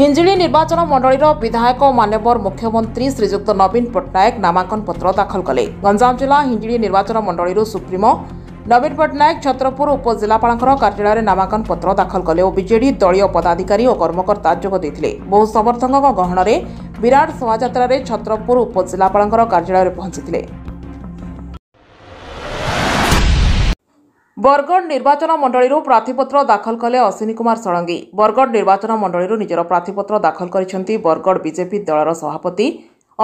हिंजिली निर्वाचन मंडल विधायक मानवर मुख्यमंत्री श्रीजुक्त नवीन पट्टनायक नामांकन पत्र दाखल कले। गंजाम जिला हिंजिली निर्वाचन मंडल सुप्रीमो नवीन पट्टनायक छतरपुर उपजिलापाल कार्यालय नामांकन पत्र दाखल कले और बीजेडी दलीय पदाधिकारी और कर्मकर्ता जोग देते। बहु समर्थकों गहन में विराट शोभायात्रा छतरपुर उपजिलापाल कार्यालय में पहुंचते। बरगढ़ निर्वाचन मंडल प्रार्थीपत्र दाखल कले अश्विनीकुमार षडंगी। बरगढ़ निर्वाचन मंडल निजर प्रार्थीपत्र दाखल करिसेंती बरगढ़ बीजेपी दलर सभापति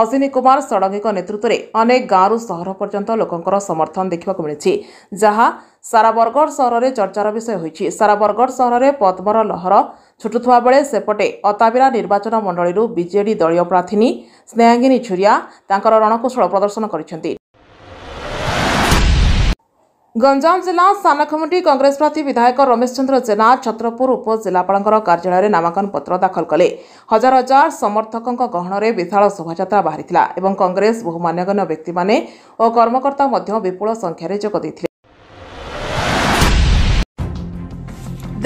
अश्विनीकुमार षडंगी नेतृत्व में अनेक गांव सहर पर्यंत लोकंकर समर्थन देखा मिली, जहां सारा बरगढ़ सहर में चर्चार विषय होइछि। सारा बरगढ़ सहर में पद्मर लहर छुटुवा बेले सेपटे अताबिरा निर्वाचन मंडल बीजेडी दलीय प्रार्थी स्नेहा रंगिनी छुरिया तांकर रणकौशल प्रदर्शन करिसेंती। गंजाम जिला सानखमुंडी कांग्रेस प्रार्थी विधायक रमेश चंद्र सेना छतरपुर उपजिलापाल कार्यालय में नामांकन पत्र दाखल कले। हजार हजार समर्थकों गहन में विशाल शोभायात्रा बाहरी एवं कांग्रेस बहु मान्यगण्य व्यक्ति माने और कर्मकर्ता विपुल संख्या में जोग देते।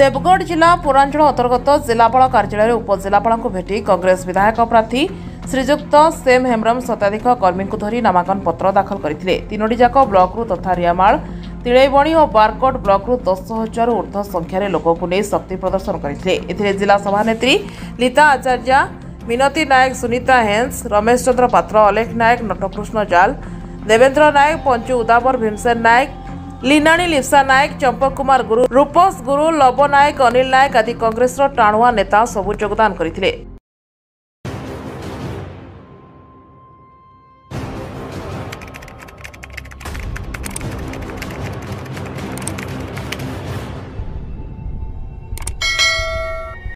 देवगढ़ जिला पूरांचल अंतर्गत जिलापाल कार्यालय में उपजिलापाल को भेटी कांग्रेस विधायक प्रार्थी श्रीजुक्त सेम हेम्ब्रम शताधिक कर्मी को धरी नामांकन पत्र दाखल करते। तीनोटी जाक ब्लक्रु तथा रियामाल तिलैबणी और बारकोट ब्लक्रु 10,000 ऊर्ध्व संख्यार लोकों को नहीं शक्ति प्रदर्शन करते। जिला सभानेत्री लीता आचार्य, मिनती नायक, सुनीता हेन्स, रमेश चंद्र पात्र, अलेख नायक, नटकृष्ण जाल, देवेंद्र नायक, पंचू उदाबर, भीमसेन नायक, लीनाणी लिप्सा नायक, चंपककुमार गुरु, रूपस गुरु, लव नायक, अनिल नायक आदि कांग्रेस टाणुआ नेता सबू योगदान करते।